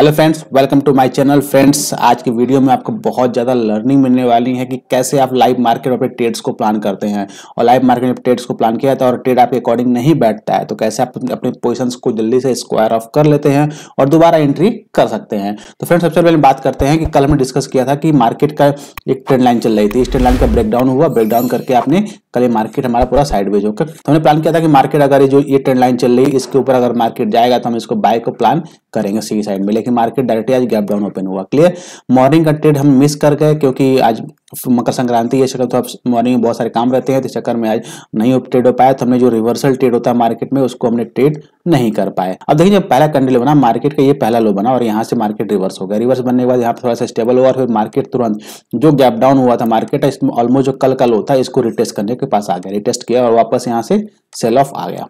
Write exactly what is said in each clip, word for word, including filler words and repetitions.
Hello friends, welcome to my channel. Friends, आज की video में आपको बहुत ज़्यादा लर्निंग मिलने वाली है कि कैसे आप लाइव मार्केट में अपने ट्रेड्स को प्लान करते हैं और लाइव मार्केट में ट्रेड्स को प्लान किया जाता है और ट्रेड आपके अकॉर्डिंग नहीं बैठता है तो कैसे आप अपने पोजीशंस को जल्दी से स्क्वायर ऑफ कर लेते हैं और दोबारा एंट्री कर सकते हैं। तो फ्रेंड्स, सबसे पहले बात करते हैं कि कल हमने डिस्कस किया था कि मार्केट का एक ट्रेंड लाइन चल रही थी, इस ट्रेंड लाइन का ब्रेकडाउन हुआ, ब्रेकडाउन करके आपने कल ये मार्केट हमारा पूरा साइडवेज होकर तो हमने प्लान किया था कि मार्केट अगर जो ये ट्रेंड लाइन चल रही है इसके ऊपर अगर मार्केट जाएगा तो हम इसको बाय को प्लान करेंगे सी साइड में, लेकिन मार्केट डायरेक्टली आज गैप डाउन ओपन हुआ। क्लियर, मॉर्निंग का ट्रेड हम मिस कर गए क्योंकि आज मकर संक्रांति है चक्कर, तो आप मॉर्निंग में बहुत सारे काम रहते हैं तो चक्कर में आज नहीं ट्रेड हो पाया, तो हमने जो रिवर्सल ट्रेड होता है मार्केट में उसको हमने ट्रेड नहीं कर पाए। अब देखिए, जब पहला कैंडल बना मार्केट का, ये पहला लो बना और यहाँ से मार्केट रिवर्स हो गया, रिवर्स बनने के बाद यहाँ पर थोड़ा सा स्टेबल हुआ और फिर मार्केट तुरंत जो गैप डाउन हुआ था मार्केट इसमें ऑलमोस्ट जो कल का लो था इसको रिटेस्ट करने के पास आ गया, रिटेस्ट किया और वापस यहाँ से सेल ऑफ आ गया।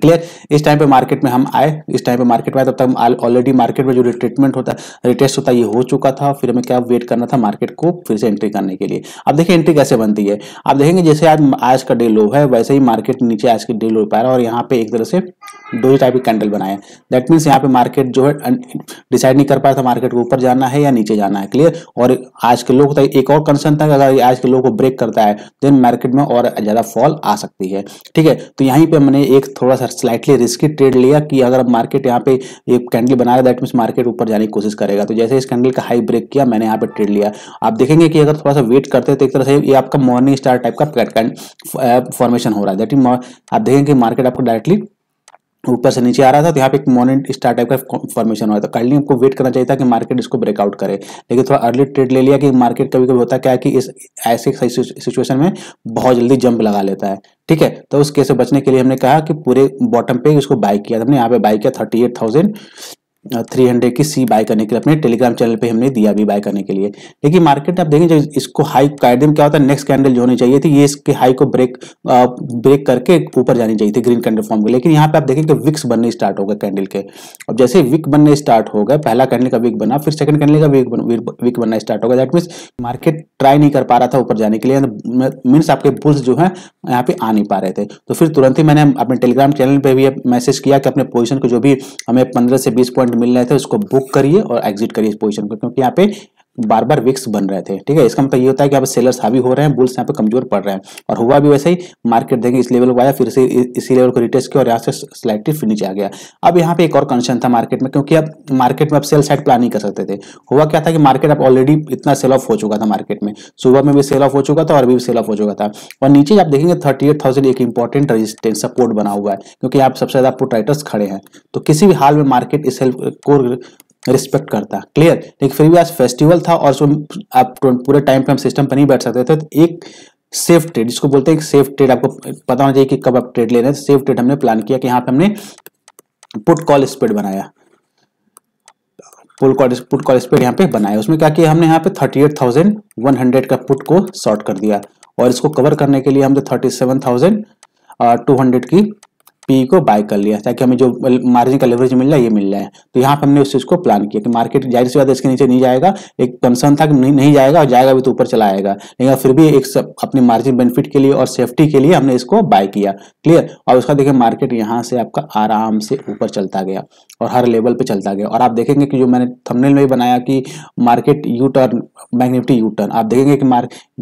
क्लियर, इस टाइम पे मार्केट में हम आए, इस टाइम पे मार्केट में आए तब तक ऑलरेडी मार्केट में जो रिट्रीटमेंट होता है रिटेस्ट होता है ये हो चुका था। फिर हमें क्या वेट करना था मार्केट को फिर से एंट्री करने के लिए। अब देखिए एंट्री कैसे बनती है, आप देखेंगे जैसे आज आज का डे लो है वैसे ही मार्केट नीचे आज के डे लो पा रहा है और यहाँ पे एक तरह से दो टाइप की कैंडल बनाए, दैट मीन्स यहाँ पे मार्केट जो है डिसाइड नहीं कर पाया था मार्केट को ऊपर जाना है या नीचे जाना है। क्लियर, और आज के लोग एक और कंसर्न था अगर आज के लोग को ब्रेक करता है देन मार्केट में और ज्यादा फॉल आ सकती है। ठीक है, तो यहीं पर मैंने एक थोड़ा सर स्लाइटली रिस्की ट्रेड लिया कि अगर मार्केट यहाँ पे एक कैंडल बना रहा है दैट मींस मार्केट ऊपर जाने की कोशिश करेगा, तो जैसे इस कैंडल का हाई ब्रेक किया मैंने यहाँ पे ट्रेड लिया। आप देखेंगे कि अगर थोड़ा सा वेट करते हैं तो एक तरह से ये आपका मॉर्निंग स्टार टाइप का फॉर्मेशन हो रहा है, दैट मींस आप देखेंगे मार्केट आपको डायरेक्टली ऊपर से नीचे आ रहा था तो यहाँ पे एक मॉर्निंग स्टार टाइप का फॉर्मेशन हो रहा था। कल आपको वेट करना चाहिए था कि मार्केट इसको ब्रेकआउट करे, लेकिन थोड़ा अर्ली ट्रेड ले लिया कि मार्केट कभी कभी होता क्या है कि इस ऐसे सिचुएशन में बहुत जल्दी जंप लगा लेता है। ठीक है, तो उस केस से बचने के लिए हमने कहा कि पूरे बॉटम पे इसको बाय किया, हमने यहाँ पे बाय किया thirty eight thousand three hundred की सी बाय करने के लिए अपने टेलीग्राम चैनल पे हमने दिया भी बाय करने के लिए। लेकिन मार्केट आप देखेंगे जब इसको हाई कैंडल क्या होता है नेक्स्ट कैंडल जो होनी चाहिए थी ये इसके हाई को ब्रेक आ, ब्रेक करके ऊपर जानी चाहिए थी ग्रीन कैंडल फॉर्म के, लेकिन यहाँ पे आप देखेंगे विक्स बनने स्टार्ट हो गए कैंडल के। अब जैसे विक बनने स्टार्ट हो गए, पहला कैंडल का विक बना फिर सेकंड कैंडल का विक बन, विक बनना स्टार्ट हो गया, दैट मीन्स मार्केट ट्राई नहीं कर पा रहा था ऊपर जाने के लिए, मीन्स आपके बुल्स जो है यहाँ पे आ नहीं पा रहे थे। तो फिर तुरंत ही मैंने अपने टेलीग्राम चैनल पर भी मैसेज किया कि अपने पोजिशन को जो भी हमें पंद्रह से बीस पॉइंट मिल रहे थे उसको बुक करिए और एग्जिट करिए इस पोजीशन को, क्योंकि यहाँ पे बार बार विक्स बन रहे थे। ठीक है, इसका मतलब ये होता है कि यहाँ पे सेलर्स हावी हो रहे हैं, बुल्स यहाँ पे कमजोर पड़ रहे हैं, और हुआ भी वैसे ही मार्केट देंगे इस लेवल को आया फिर से इसी लेवल को रिटेस्ट किया और यहाँ से स्लाइटली फिर नीचे आ गया। अब यहाँ पे एक और कंसर्न था मार्केट में, क्योंकि अब मार्केट में आप सेल साइड प्लान नहीं कर सकते थे। हुआ क्या था कि मार्केट अब ऑलरेडी इतना सेल ऑफ हो चुका था, मार्केट में सुबह में भी सेल ऑफ हो चुका था और अभी भी सेल ऑफ हो चुका था, और नीचे आप देखेंगे थर्टी एट थाउजेंड एक इंपॉर्टेंट रेजिस्टेंस सपोर्ट बना हुआ है क्योंकि यहाँ सबसे ज्यादा पुट राइटर्स खड़े हैं, तो किसी भी हाल में मार्केट इस सेल को रिस्पेक्ट करता। क्लियर, लेकिन फिर भी आज फेस्टिवल था और आप पूरे टाइम पे हम सिस्टम पर नहीं बैठ सकते थे, तो एक सेफ ट्रेड जिसको बोलते हैं एक सेफ ट्रेड आपको पता होना चाहिए कि कब आप ट्रेड ले रहे हैं, सेफ ट्रेड हमने प्लान किया कि यहाँ पे हमने पुट कॉल स्प्रेड बनाया, put call put call spread यहाँ पे बनाया। उसमें क्या किया हमने, यहाँ पे thirty eight thousand one hundred का पुट को शॉर्ट कर दिया और इसको कवर करने के लिए हमने thirty seven thousand two hundred की पी को बाय कर लिया ताकि हमें जो मार्जिन का लेवरेज मिल रहा है ये मिल रहा है। तो यहाँ पे हमने उस चीज को प्लान किया कि मार्केट जाहिर सी बात है इसके नीचे नहीं जाएगा, एक कंसर्न था कि नहीं, नहीं जाएगा और जाएगा भी तो ऊपर चला आएगा, लेकिन फिर भी एक अपने मार्जिन बेनिफिट के लिए और सेफ्टी के लिए हमने इसको बाय किया। क्लियर, और उसका देखिए मार्केट यहाँ से आपका आराम से ऊपर चलता गया और हर लेवल पे चलता गया, और आप देखेंगे कि जो मैंने थंबनेल में बनाया कि market U turn, bank Nifty U turn, आप देखेंगे कि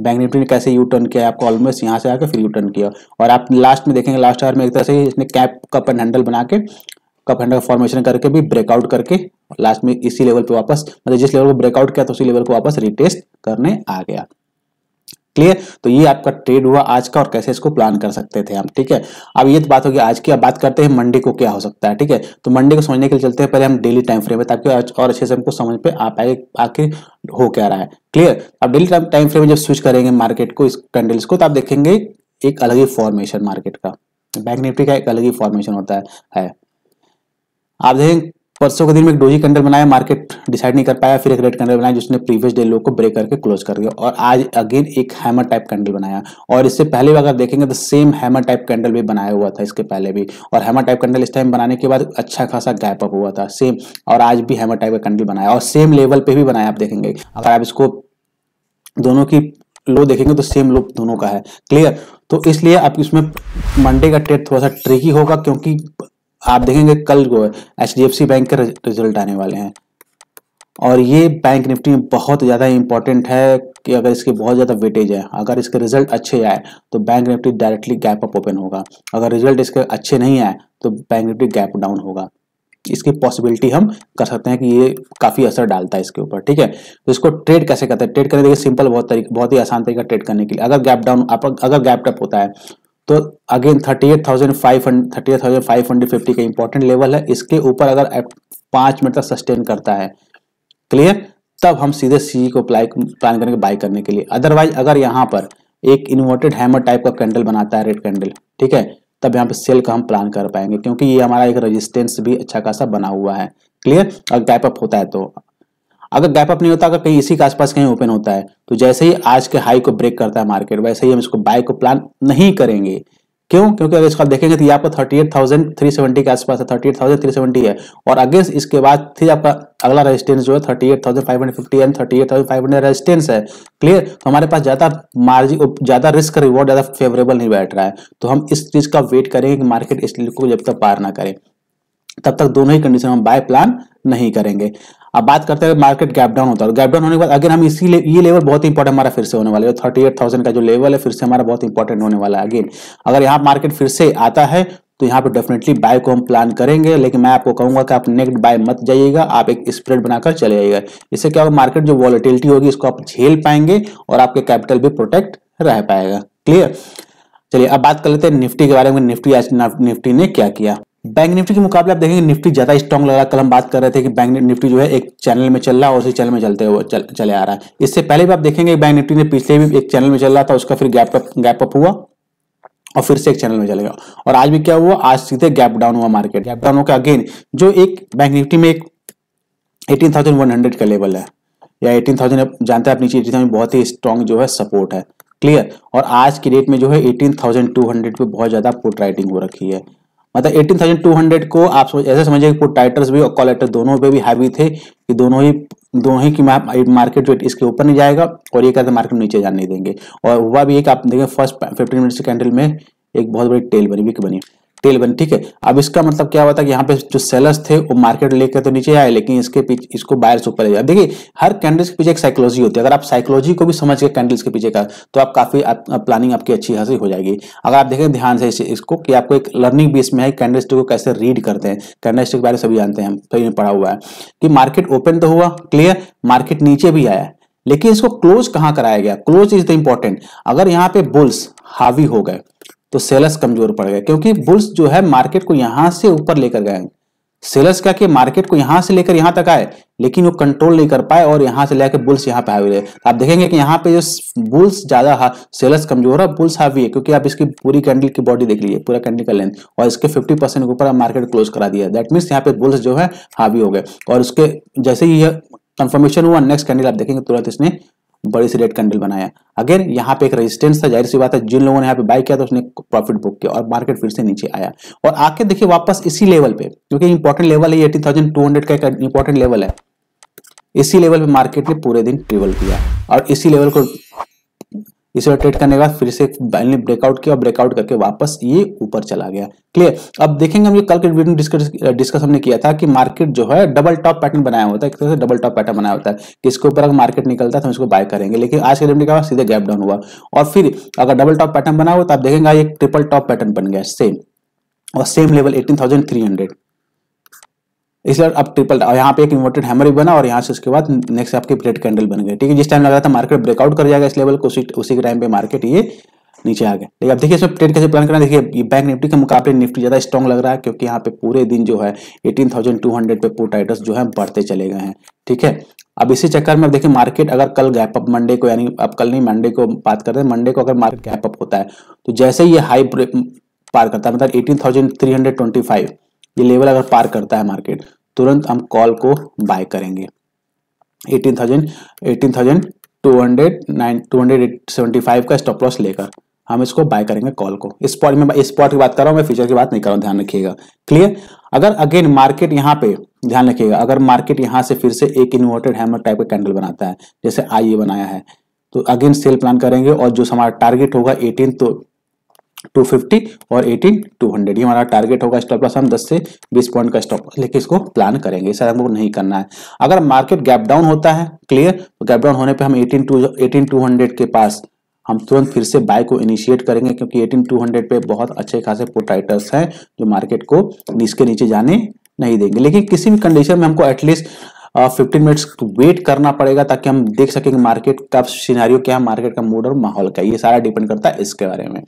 बैंक निफ्टी ने कैसे यू टर्न किया, आपको ऑलमोस्ट यहाँ से आकर फिर यू टर्न किया, और आप लास्ट में देखेंगे लास्ट आवर में एक तरह से इसने कैप कप एंड हैंडल बना के कप हैंडल फॉर्मेशन करके भी ब्रेकआउट करके लास्ट में इसी लेवल पे वापस, मतलब जिस लेवल को ब्रेकआउट किया तो उसी लेवल को वापस रिटेस्ट करने आ गया। क्लियर, तो ये आपका ट्रेड हुआ आज का और कैसे इसको प्लान कर सकते थे हम। ठीक है, अब ये तो बात होगी आज की, अब बात करते हैं मंडे को क्या हो सकता है। ठीक है, तो मंडे को समझने के लिए चलते हैं पहले हम डेली टाइम फ्रेम में ताकि और अच्छे से हमको समझ पे आ पाए आखिर हो क्या रहा है। क्लियर, अब डेली टाइम फ्रेम में जब स्विच करेंगे मार्केट को इस कैंडल्स को तो आप देखेंगे एक अलग ही फॉर्मेशन मार्केट का, बैंक निफ्टी का एक अलग ही फॉर्मेशन होता है, है। आप देखें परसों के दिन में एक डोजी कैंडल बनाया, मार्केट डिसाइड नहीं कर पाया, फिर एक रेड कैंडल बनाया जिसने प्रीवियस डे लो को ब्रेक करके क्लोज कर दिया, और आज अगेन एक हैमर टाइप कैंडल बनाया। और इससे पहले भी अगर देखेंगे तो सेम हैमर टाइप कैंडल भी बनाया हुआ था इसके पहले भी, और हैमर टाइप कैंडल इस टाइम बनाने के बाद अच्छा खासा गैप अप हुआ था सेम, और आज भी हैमर टाइप का कैंडल बनाया और सेम लेवल पे भी बनाया। आप देखेंगे अगर आप इसको दोनों की लो देखेंगे तो सेम लो दोनों का है, क्लियर। तो इसलिए आप इसमें मंडे का ट्रेड थोड़ा सा ट्रिकी होगा, क्योंकि आप देखेंगे कल को H D F C bank के रिजल्ट आने वाले हैं, और ये बैंक निफ्टी में बहुत ज़्यादा इंपॉर्टेंट है कि अगर इसके बहुत ज़्यादा वेटेज है, अगर इसके रिजल्ट अच्छे आए तो bank Nifty directly gap up open होगा, अगर रिजल्ट इसके अच्छे नहीं आए तो बैंक निफ्टी गैप डाउन होगा। इसकी पॉसिबिलिटी हम कर सकते हैं कि ये काफ़ी असर डालता है इसके ऊपर, ठीक है। तो इसको ट्रेड कैसे करते हैं, ट्रेड करने के लिए सिंपल बहुत तरीका, बहुत ही आसान तरीका ट्रेड करने के लिए। अगर गैप डाउन अगर गैप टप होता है तो again thirty eight thousand five hundred thirty eight thousand five hundred fifty का इंपॉर्टेंट लेवल है, इसके ऊपर अगर पाँच मिनट तक सस्टेन करता है, क्लियर, तब हम सीधे सी को अप्लाई प्लान करके बाई करने के लिए। अदरवाइज अगर यहाँ पर एक इन्वर्टेड हैमर टाइप का कैंडल बनाता है रेड कैंडल, ठीक है, तब यहाँ पे सेल का हम प्लान कर पाएंगे, क्योंकि ये हमारा एक रेजिस्टेंस भी अच्छा खासा बना हुआ है, क्लियर। अगर गैप अप होता है तो, अगर गैप अप नहीं होता, अगर कहीं इसी के आसपास कहीं ओपन होता है तो जैसे ही आज के हाई को ब्रेक करता है मार्केट, वैसे ही हम इसको बाय को प्लान नहीं करेंगे। क्यों? क्योंकि अगर इसको आप देखेंगे तो ये आपका thirty eight thousand three seventy के आसपास है, thirty eight thousand three seventy है, और अगेंस्ट इसके बाद फिर आपका अगला रेजिस्टेंस जो है thirty eight thousand five hundred fifty and thirty eight thousand five hundred resistance है, क्लियर। तो हमारे पास ज़्यादा मार्जिन, ज़्यादा रिस्क रिवॉर्ड ज़्यादा फेवरेबल नहीं बैठ रहा है, तो हम इस चीज़ का वेट करेंगे कि मार्केट इस चीज को जब तक पार ना करें, तब तक दोनों ही कंडीशन हम बाय प्लान नहीं करेंगे। अब बात करते हैं मार्केट गैप डाउन होता है, और गैप डाउन होने के बाद अगेन हम इसी ले, ये लेवल बहुत इंपॉर्टेंट हमारा फिर से होने वाला है, थर्टी एट थाउजेंड का जो लेवल है फिर से हमारा बहुत इंपॉर्टेंट होने वाला है। अगेन अगर यहाँ मार्केट फिर से आता है तो यहाँ पे डेफिनेटली बाय को हम प्लान करेंगे, लेकिन मैं आपको कहूंगा कि आप नेक्स्ट बाय मत जाइएगा, आप एक स्प्रेड बनाकर चले जाइएगा। इससे क्या होगा, मार्केट जो वॉलिटिलिटी होगी इसको आप झेल पाएंगे और आपके कैपिटल भी प्रोटेक्ट रह पाएगा, क्लियर। चलिए अब बात कर लेते हैं निफ्टी के बारे में, निफ्टी आज निफ्टी ने क्या किया। बैंक निफ्टी के मुकाबले आप देखेंगे निफ्टी ज्यादा स्ट्रॉन्ग लग रहा है। कल हम बात कर रहे थे कि बैंक निफ्टी जो है एक चैनल में चल रहा है और उसी चैनल में चलते हुए चल, चले आ रहा है। इससे पहले भी आप देखेंगे बैंक निफ्टी ने पिछले भी एक चैनल में चल रहा था, उसका फिर गैप अप गैप अप हुआ और फिर से एक चैनल में चले गया, और आज भी क्या हुआ, आज सीधे गैप डाउन हुआ मार्केट। गैप डाउन होकर अगेन जो एक बैंक निफ्टी में एक एटीन थाउजेंड वन हंड्रेड का लेवल है या एटीन थाउजेंड, जानते हैं आप नीचे एटीन थाउजेंड बहुत ही स्ट्रॉन्ग जो है सपोर्ट है, क्लियर। और आज की डेट में जो है एटीन थाउजेंड टू हंड्रेड पे बहुत ज्यादा पुट राइटिंग हो रखी है, मतलब एटीन थाउजेंड टू हंड्रेड को आप ऐसे समझिए कि पुट राइटर्स भी और कॉल राइटर्स दोनों पे भी हावी थे कि दोनों ही दोनों ही की मार्केट जो इसके ऊपर नहीं जाएगा और ये कहते मार्केट नीचे जाने नहीं देंगे। और हुआ भी एक, आप देखें फर्स्ट फिफ्टीन मिनट्स कैंडल में एक बहुत बड़ी टेल बनी वीक बनी टेल बनी ठीक है। अब इसका मतलब क्या हुआ था कि यहाँ पे जो सेलर्स थे वो मार्केट लेकर तो नीचे आए, लेकिन इसके पीछे इसको बायर्स ऊपर ले जाए। देखिए हर कैंडल्स के पीछे एक साइकोलॉजी होती है, अगर आप साइकोलॉजी को भी समझ के कैंडल्स के पीछे का तो आप काफी आप, प्लानिंग आपकी अच्छी खासी हो जाएगी। अगर आप देखें ध्यान से इसको कि आपको एक लर्निंग बेस में है, कैंडल स्टिक को कैसे रीड करते हैं, कैंडल स्टिक के बारे में सभी जानते हैं, हम सभी ने पढ़ा हुआ है कि मार्केट ओपन तो हुआ, क्लियर, मार्केट नीचे भी आया, लेकिन इसको क्लोज कहाँ कराया गया, क्लोज इज द इंपॉर्टेंट। अगर यहाँ पे बुल्स हावी हो गए तो सेलर्स कमजोर पड़ गए, क्योंकि बुल्स जो है मार्केट को यहां से ऊपर लेकर गए, सेलर्स क्या कि मार्केट को यहां से लेकर यहां तक आए, लेकिन वो कंट्रोल नहीं कर पाए और यहां से लेकर बुल्स यहां पे हावी रहे। आप देखेंगे कि यहाँ पे जो बुल्स ज्यादा हा, सेलर्स कमजोर है, बुल्स हावी है, क्योंकि आप इसकी पूरी कैंडल की बॉडी देख लीजिए, पूरा कैंडल का लेंथ, और इसके फिफ्टी परसेंट के ऊपर मार्केट क्लोज करा दिया, दैट मीन्स यहाँ पे बुल्स जो है हावी हो गए। और उसके जैसे ही यह कंफर्मेशन हुआ नेक्स्ट कैंडल आप देखेंगे तुरंत इसने बड़ी सी रेड कैंडल बनाया। अगेन यहाँ पे एक रेजिस्टेंस था, जाहिर सी बात है जिन लोगों ने यहाँ पे बाय किया था उसने प्रॉफिट बुक किया और मार्केट फिर से नीचे आया, और आके देखिए वापस इसी लेवल पे, क्योंकि इंपॉर्टेंट लेवल है एटीन थाउजेंड टू हंड्रेड का, एक इंपॉर्टेंट लेवल है, इसी लेवल पे मार्केट ने पूरे दिन ट्रेवल किया और इसी लेवल को इसे ट्रेड करने के बाद फिर से बाइल ने ब्रेकआउट किया और ब्रेकआउट करके वापस ये ऊपर चला गया, क्लियर। अब देखेंगे हम ये कल के वीडियो में डिस्कस डिस्कस हमने किया था कि मार्केट जो है डबल टॉप पैटर्न बनाया होता है, एक तरह से डबल टॉप पैटर्न बनाया होता है कि इसके ऊपर अगर मार्केट निकलता है तो हम इसको बाय करेंगे, लेकिन आज के डेट में क्या हुआ, सीधे गैप डाउन हुआ और फिर अगर डबल टॉप पैटर्न बना हुआ तो आप देखेंगे ये ट्रिपल टॉप पैटर्न बन गया सेम, और same level eighteen thousand three hundred, इसलिए अब ट्रिपल, और यहाँ पे एक इन्वर्टेड हैमर भी बना और यहाँ से उसके बाद नेक्स्ट आपके रेड कैंडल बन गए, ठीक है। जिस टाइम लग रहा था मार्केट ब्रेकआउट कर जाएगा इस लेवल को, उसी उसी के टाइम पे मार्केट ये नीचे आ गया। लेकिन अब देखिए इसमें ट्रेड कैसे प्लान करना, देखिए बैंक निफ्टी के मुकाबले निफ्टी ज्यादा स्ट्रॉन्ग लग रहा है, क्योंकि यहाँ पे पूरे दिन जो है एटीन थाउजेंड टू हंड्रेड पे पुट राइटर्स जो है बढ़ते चले गए हैं, ठीक है। अब इसी चक्कर में देखिए मार्केट अगर कल गैप अप, मंडे को, यानी अब कल नहीं मंडे को बात कर रहे हैं, मंडे को अगर मार्केट गैप अप होता है तो जैसे ही ये हाई पार करता है, मतलब eighteen thousand three hundred twenty five ये लेवल अगर पार करता है मार्केट तुरंत हम कॉल को बाय करेंगे। अठारह हज़ार टू हंड्रेड सेवेंटी फाइव का स्टॉप लॉस लेकर हम इसको बाय करेंगे कॉल को। स्पॉट में, स्पॉट की बात कर रहा हूँ मैं, फ्यूचर की बात नहीं कर रहा हूँ, ध्यान रखिएगा। क्लियर। अगर अगेन मार्केट यहाँ पे ध्यान रखिएगा, अगर मार्केट यहाँ से फिर से एक इन्वर्टेड हैमर टाइप का कैंडल बनाता है जैसे आई ए बनाया है, तो अगेन सेल प्लान करेंगे और जो हमारा टारगेट होगा एटीन तो टू फिफ्टी और एटीन टू हंड्रेड, ये हमारा टारगेट होगा। स्टॉप लॉस हम दस से बीस पॉइंट का स्टॉप लेके इसको प्लान करेंगे, इस हमको नहीं करना है। अगर मार्केट गैप डाउन होता है, क्लियर, तो गैप डाउन होने पे हम एटीन टू हंड्रेड के पास हम तुरंत फिर से बाय को इनिशिएट करेंगे, क्योंकि एटीन टू हंड्रेड पे बहुत अच्छे खासे पुट राइटर्स हैं जो मार्केट को इसके नीचे जाने नहीं देंगे। लेकिन किसी भी कंडीशन में हमको एटलीस्ट फिफ्टीन मिनट्स वेट करना पड़ेगा ताकि हम देख सकेंगे मार्केट का सिनेरियो क्या है, मार्केट का मूड और माहौल क्या, ये सारा डिपेंड करता है इसके बारे में।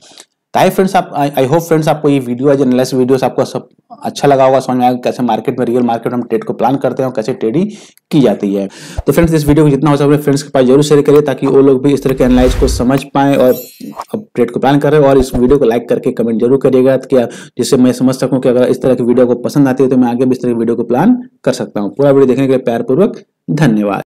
हाय फ्रेंड्स, आप आई होप फ्रेंड्स आपको ये वीडियो आज एनालिसिस वीडियोस आपको सब अच्छा लगा होगा, समझ में आएगा कैसे मार्केट में रियल मार्केट हम ट्रेड को प्लान करते हैं और कैसे ट्रेडिंग की जाती है। तो फ्रेंड्स इस वीडियो को जितना हो सके अपने फ्रेंड्स के पास जरूर शेयर करिए ताकि वो लोग भी इस तरह के एनालिसिस को समझ पाएं और ट्रेड को प्लान करें। और इस वीडियो को लाइक करके कमेंट जरूर करिएगा जिससे मैं समझ सकूँ कि अगर इस तरह की वीडियो को पसंद आती है तो मैं आगे भी इस तरह की वीडियो को प्लान कर सकता हूँ। पूरा वीडियो देखने के लिए प्यारपूर्वक धन्यवाद।